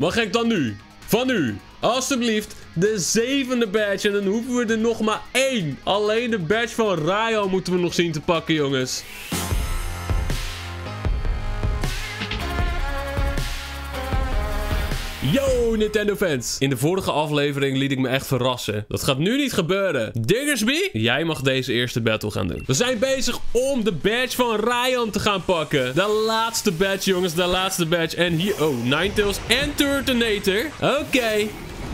Wat ga ik dan nu? Van nu, alstublieft, de 7e badge. En dan hoeven we er nog maar 1. Alleen de badge van Rayo moeten we nog zien te pakken, jongens. Yo, Nintendo fans. In de vorige aflevering liet ik me echt verrassen. Dat gaat nu niet gebeuren. Diggersby, jij mag deze eerste battle gaan doen. We zijn bezig om de badge van Ryan te gaan pakken. De laatste badge, jongens. De laatste badge. En hier, oh, Ninetales en Turtonator. Oké.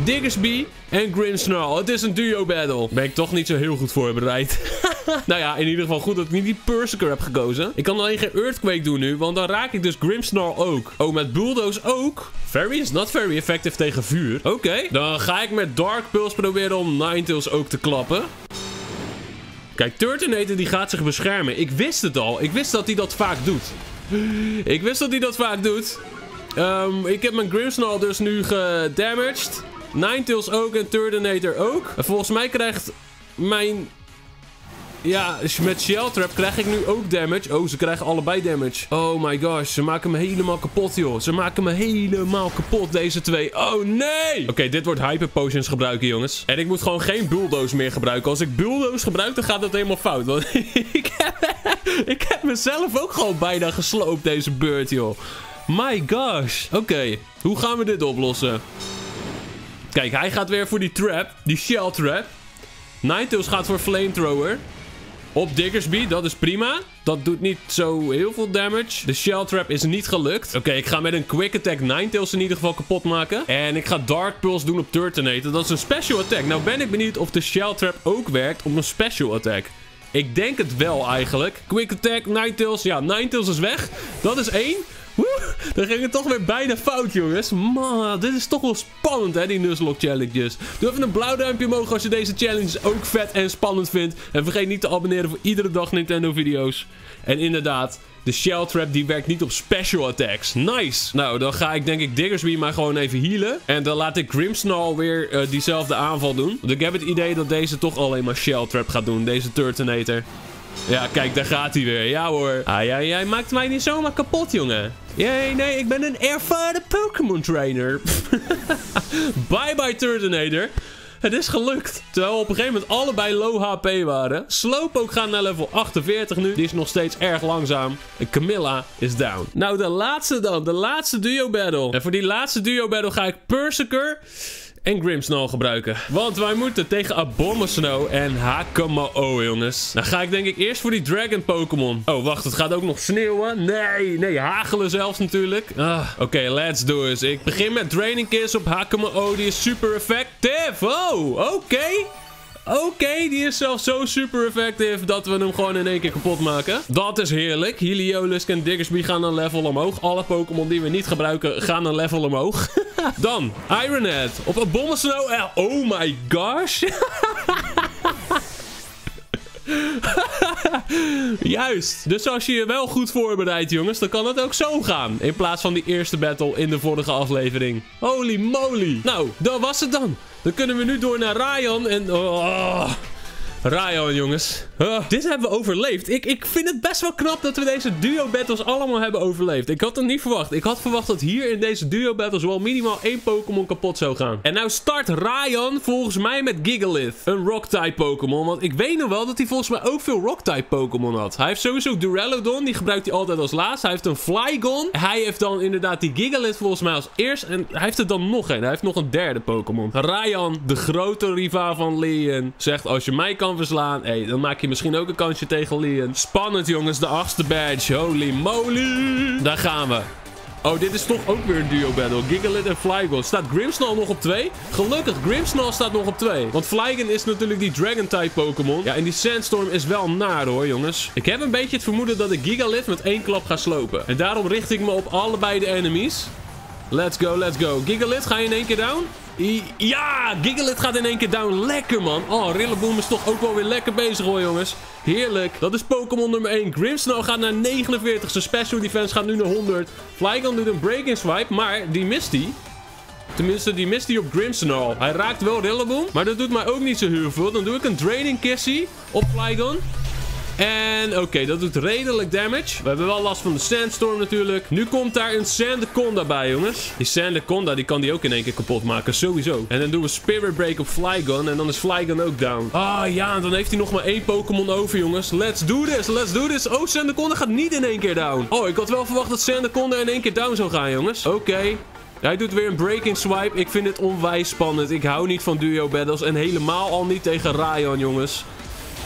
Diggersby en Grimmsnarl. Het is een duo battle. Ben ik toch niet zo heel goed voorbereid. Nou ja, in ieder geval goed dat ik niet die Perrserker heb gekozen. Ik kan alleen geen Earthquake doen nu, want dan raak ik dus Grimmsnarl ook. Oh, met Bulldoze ook? Fairy is not very effective tegen vuur. Oké. Dan ga ik met Dark Pulse proberen om Ninetales ook te klappen. Kijk, Turtonator die gaat zich beschermen. Ik wist het al. Ik wist dat hij dat vaak doet. Ik heb mijn Grimmsnarl dus nu gedamaged. Ninetales ook en Turtonator ook. En volgens mij krijgt mijn... Ja, met Shelltrap krijg ik nu ook damage. Oh, ze krijgen allebei damage. Oh my gosh, ze maken me helemaal kapot, joh. Ze maken me helemaal kapot, deze twee. Oh nee! Oké, dit wordt Hyper Potions gebruiken, jongens. En ik moet gewoon geen Bulldoze meer gebruiken. Als ik Bulldoze gebruik, dan gaat dat helemaal fout. Want ik heb mezelf ook gewoon bijna gesloopt, deze beurt, joh. My gosh. Oké, hoe gaan we dit oplossen? Kijk, hij gaat weer voor die trap. Die Shelltrap. Ninetales gaat voor Flamethrower. Op Diggersby, dat is prima. Dat doet niet zo heel veel damage. De Shell Trap is niet gelukt. Oké, ik ga met een Quick Attack Ninetales in ieder geval kapot maken. En ik ga Dark Pulse doen op Turtonator. Dat is een Special Attack. Nou ben ik benieuwd of de Shell Trap ook werkt op een Special Attack. Ik denk het wel eigenlijk. Quick Attack, Ninetales. Ja, Ninetales is weg. Dat is 1. Woe, dan ging het toch weer bijna fout, jongens. Man, dit is toch wel spannend, hè, die Nuzlocke challenges. Doe even een blauw duimpje omhoog als je deze challenges ook vet en spannend vindt. En vergeet niet te abonneren voor iedere dag Nintendo video's. En inderdaad, de Shell Trap die werkt niet op special attacks. Nice. Nou, dan ga ik denk ik Diggersby maar gewoon even healen. En dan laat ik Grimmsnarl weer diezelfde aanval doen. Want ik heb het idee dat deze toch alleen maar Shell Trap gaat doen, deze Turtonator. Ja, kijk, daar gaat hij weer. Ja hoor. Ah, jij maakt mij niet zomaar kapot, jongen. Jee, nee, ik ben een ervaren Pokémon trainer. Bye bye, Turtonator. Het is gelukt. Terwijl we op een gegeven moment allebei low HP waren. Slowpoke gaat naar level 48 nu. Die is nog steeds erg langzaam. En Camilla is down. Nou, de laatste dan. De laatste duo battle. En voor die laatste duo battle ga ik Perrserker en Grimmsnarl gebruiken. Want wij moeten tegen Abomasnow en Hakama-O, jongens. Nou ga ik denk ik eerst voor die Dragon Pokémon. Oh, wacht. Het gaat ook nog sneeuwen. Nee, nee. Hagelen zelfs natuurlijk. Ah, Oké, let's do this. Ik begin met Draining Kiss op Hakama-O. Die is super effective. Oh, oké, die is zelfs zo super effectief dat we hem gewoon in één keer kapot maken. Dat is heerlijk. Heliolisk en Diggersby gaan een level omhoog. Alle Pokémon die we niet gebruiken gaan een level omhoog. Dan, Iron Head op Abomasnow. Oh my gosh. Juist. Dus als je je wel goed voorbereidt, jongens, dan kan het ook zo gaan. In plaats van die eerste battle in de vorige aflevering. Holy moly. Nou, dat was het dan. Dan kunnen we nu door naar Ryan en... Oh, Ryan, jongens. Dit hebben we overleefd. Ik vind het best wel knap dat we deze duo battles allemaal hebben overleefd. Ik had het niet verwacht. Ik had verwacht dat hier in deze duo battles wel minimaal 1 Pokémon kapot zou gaan. En nou start Ryan volgens mij met Gigalith. Een Rock-type Pokémon. Want ik weet nog wel dat hij volgens mij ook veel Rock-type Pokémon had. Hij heeft sowieso Duraludon. Die gebruikt hij altijd als laatste. Hij heeft een Flygon. Hij heeft dan inderdaad die Gigalith volgens mij als eerst. En hij heeft er dan nog een. Hij heeft nog een derde Pokémon. Ryan, de grote rivaal van Leon, zegt als je mij kan verslaan. Hé, dan maak je misschien ook een kansje tegen Leon. Spannend, jongens. De 8e badge. Holy moly. Daar gaan we. Oh, dit is toch ook weer een duo battle. Gigalith en Flygon. Staat Grimmsnarl nog op 2? Gelukkig, Grimmsnarl staat nog op 2. Want Flygon is natuurlijk die Dragon-type Pokémon. Ja, en die Sandstorm is wel naar, hoor, jongens. Ik heb een beetje het vermoeden dat ik Gigalith met 1 klap ga slopen. En daarom richt ik me op allebei de enemies. Let's go, let's go. Gigalith, ga je in één keer down? Ja, Gigalith gaat in één keer down. Lekker, man. Oh, Rillaboom is toch ook wel weer lekker bezig, hoor, jongens. Heerlijk. Dat is Pokémon nummer 1. Grimmsnarl gaat naar 49. Zijn special defense gaat nu naar 100. Flygon doet een break-in swipe, maar die mist hij. Tenminste, die mist hij op Grimmsnarl. Hij raakt wel Rillaboom, maar dat doet mij ook niet zo heel veel. Dan doe ik een Draining Kissie op Flygon. En oké, dat doet redelijk damage. We hebben wel last van de sandstorm natuurlijk. Nu komt daar een Sandaconda bij, jongens. Die Sandaconda, die kan die ook in één keer kapot maken, sowieso. En dan doen we Spirit Break op Flygon. En dan is Flygon ook down. Ah ja, en dan heeft hij nog maar 1 Pokémon over, jongens. Let's do this, let's do this. Oh, Sandaconda gaat niet in één keer down. Oh, ik had wel verwacht dat Sandaconda in één keer down zou gaan, jongens. Oké. Hij doet weer een breaking swipe. Ik vind het onwijs spannend. Ik hou niet van duo battles. En helemaal al niet tegen Ryan, jongens.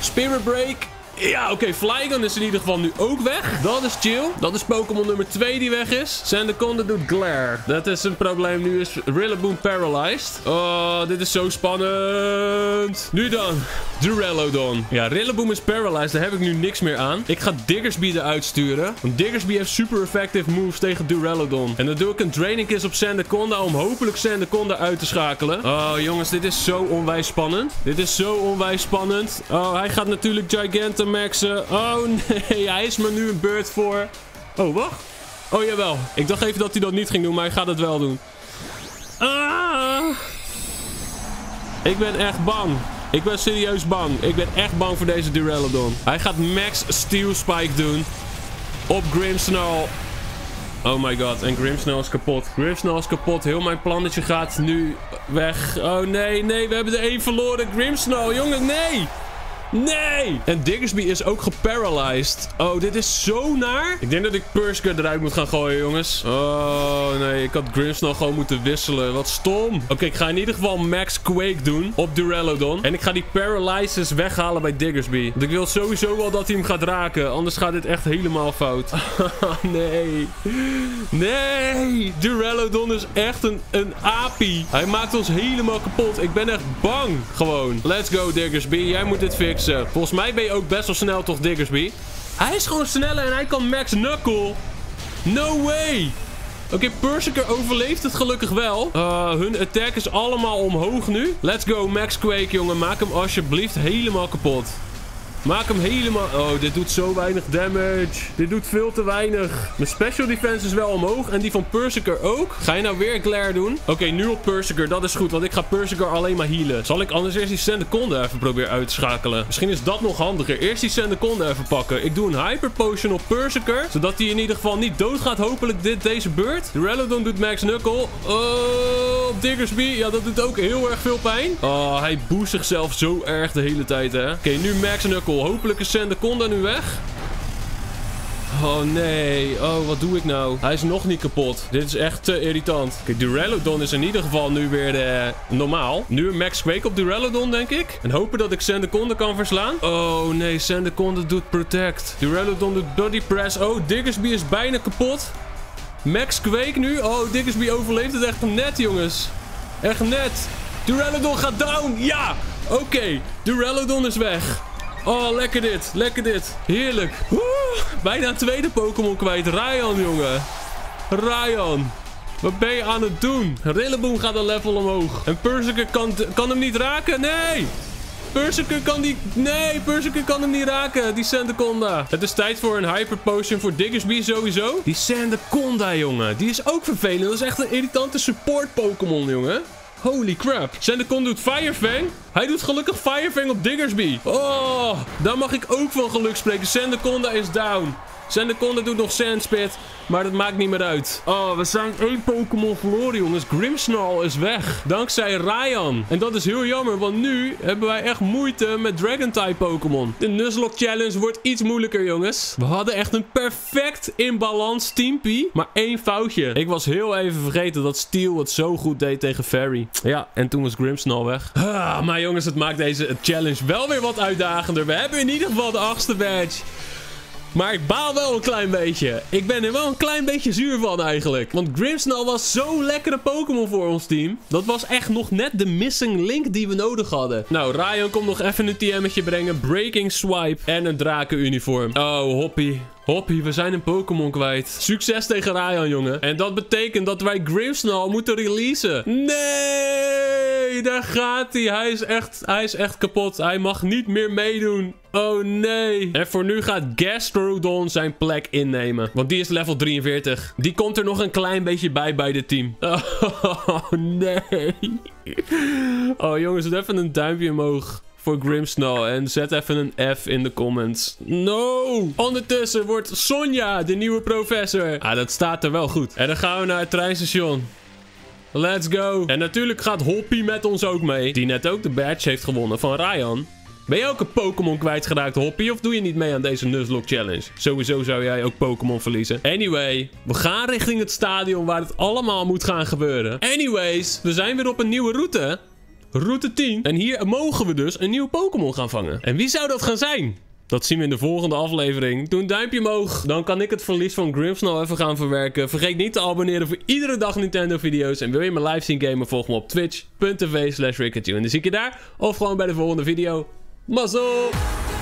Spirit Break. Ja, oké. Flygon is in ieder geval nu ook weg. Dat is chill. Dat is Pokémon nummer 2 die weg is. Sandaconda doet Glare. Dat is een probleem. Nu is Rillaboom paralyzed. Oh, dit is zo spannend. Nu dan. Duraludon. Ja, Rillaboom is paralyzed. Daar heb ik nu niks meer aan. Ik ga Diggersby eruit sturen. Want Diggersby heeft super effective moves tegen Duraludon. En dan doe ik een Draining Kiss op Sandaconda om hopelijk Sandaconda uit te schakelen. Oh, jongens. Dit is zo onwijs spannend. Dit is zo onwijs spannend. Oh, hij gaat natuurlijk Gigantamax. Oh nee, hij is me nu een beurt voor. Oh, wacht. Oh, jawel. Ik dacht even dat hij dat niet ging doen, maar hij gaat het wel doen. Ah. Ik ben echt bang. Ik ben serieus bang. Ik ben echt bang voor deze Duraludon. Hij gaat Max Steel Spike doen. Op Grimmsnarl. Oh my god, en Grimmsnarl is kapot. Grimmsnarl is kapot. Heel mijn plannetje gaat nu weg. Oh nee, nee, we hebben er 1 verloren. Grimmsnarl, jongen, nee! Nee! En Diggersby is ook geparalyzed. Oh, dit is zo naar. Ik denk dat ik Perrserker eruit moet gaan gooien, jongens. Oh, nee. Ik had Grimmsnarl gewoon moeten wisselen. Wat stom. Oké, ik ga in ieder geval Max Quake doen op Duraludon. En ik ga die paralyzes weghalen bij Diggersby. Want ik wil sowieso wel dat hij hem gaat raken. Anders gaat dit echt helemaal fout. Nee. Nee. Duraludon is echt een apie. Hij maakt ons helemaal kapot. Ik ben echt bang. Gewoon. Let's go, Diggersby. Jij moet dit fixen. Volgens mij ben je ook best wel snel, toch, Diggersby? Hij is gewoon sneller en hij kan Max Knuckle. No way! Oké, Perrserker overleeft het gelukkig wel. Hun attack is allemaal omhoog nu. Let's go, Max Quake, jongen. Maak hem alsjeblieft helemaal kapot. Maak hem helemaal... Oh, dit doet zo weinig damage. Dit doet veel te weinig. Mijn special defense is wel omhoog. En die van Perrserker ook. Ga je nou weer Glare doen? Oké, nu op Perrserker. Dat is goed, want ik ga Perrserker alleen maar healen. Zal ik anders eerst die Sandaconda even proberen uit te schakelen? Misschien is dat nog handiger. Eerst die Sandaconda even pakken. Ik doe een Hyper Potion op Perrserker. Zodat hij in ieder geval niet doodgaat. Hopelijk deze beurt. Duraludon doet Max Knuckle. Oh, Diggersby. Ja, dat doet ook heel erg veel pijn. Oh, hij boost zichzelf zo erg de hele tijd, hè. Oké, nu Max Knuckle. Hopelijk is Sandaconda nu weg. Oh nee. Oh, wat doe ik nou? Hij is nog niet kapot. Dit is echt te irritant. Oké, Duraludon is in ieder geval nu weer normaal. Nu een Max Quake op Duraludon, denk ik. En hopen dat ik Sandaconda kan verslaan. Oh nee, Sandaconda doet Protect. Duraludon doet Body Press. Oh, Diggersby is bijna kapot. Max Quake nu. Oh, Diggersby overleeft het echt net, jongens. Echt net. Duraludon gaat down. Ja! Oké, Duraludon is weg. Oh, lekker dit. Lekker dit. Heerlijk. Woe, bijna een tweede Pokémon kwijt. Ryan, jongen. Ryan. Wat ben je aan het doen? Rillaboom gaat een level omhoog. En Perrserker kan hem niet raken. Nee. Perrserker kan die... Nee, Perrserker kan hem niet raken. Die Sandaconda. Het is tijd voor een Hyper Potion voor Diggersby sowieso. Die Sandaconda, jongen. Die is ook vervelend. Dat is echt een irritante support Pokémon, jongen. Holy crap. Sandaconda doet Firefang. Hij doet gelukkig Firefang op Diggersby. Oh, daar mag ik ook van geluk spreken. Sandaconda is down. Sandaconda doet nog Sandspit, maar dat maakt niet meer uit. Oh, we zijn 1 Pokémon verloren, jongens. Grimmsnarl is weg. Dankzij Ryan. En dat is heel jammer, want nu hebben wij echt moeite met Dragon-type Pokémon. De Nuzlocke Challenge wordt iets moeilijker, jongens. We hadden echt een perfect in balans teampie, maar 1 foutje. Ik was heel even vergeten dat Steel het zo goed deed tegen Fairy. Ja, en toen was Grimmsnarl weg. Ah, maar jongens, het maakt deze challenge wel weer wat uitdagender. We hebben in ieder geval de 8e badge. Maar ik baal wel een klein beetje. Ik ben er wel een klein beetje zuur van eigenlijk. Want Grimmsnarl was zo'n lekkere Pokémon voor ons team. Dat was echt nog net de missing link die we nodig hadden. Nou, Ryan komt nog even een TM'tje brengen. Breaking Swipe en een drakenuniform. Oh, Hoppy. Hoppy, we zijn een Pokémon kwijt. Succes tegen Ryan, jongen. En dat betekent dat wij Grimmsnarl moeten releasen. Nee, daar gaat hij. Hij is echt kapot. Hij mag niet meer meedoen. Oh nee. En voor nu gaat Gastrodon zijn plek innemen. Want die is level 43. Die komt er nog een klein beetje bij dit team. Oh nee. Oh jongens, even een duimpje omhoog voor Grimmsnarl. En zet even een F in de comments. No! Ondertussen wordt Sonja de nieuwe professor. Ah, dat staat er wel goed. En dan gaan we naar het treinstation. Let's go. En natuurlijk gaat Hoppy met ons ook mee. Die net ook de badge heeft gewonnen van Ryan. Ben je ook een Pokémon kwijtgeraakt, Hoppy? Of doe je niet mee aan deze Nuzlocke Challenge? Sowieso zou jij ook Pokémon verliezen. Anyway, we gaan richting het stadion waar het allemaal moet gaan gebeuren. Anyways, we zijn weer op een nieuwe route. Route 10. En hier mogen we dus een nieuwe Pokémon gaan vangen. En wie zou dat gaan zijn? Dat zien we in de volgende aflevering. Doe een duimpje omhoog. Dan kan ik het verlies van Grimmsnarl even gaan verwerken. Vergeet niet te abonneren voor iedere dag Nintendo video's. En wil je me live zien gamen? Volg me op twitch.tv/rickatune. En dan zie ik je daar. Of gewoon bij de volgende video. Mazzel!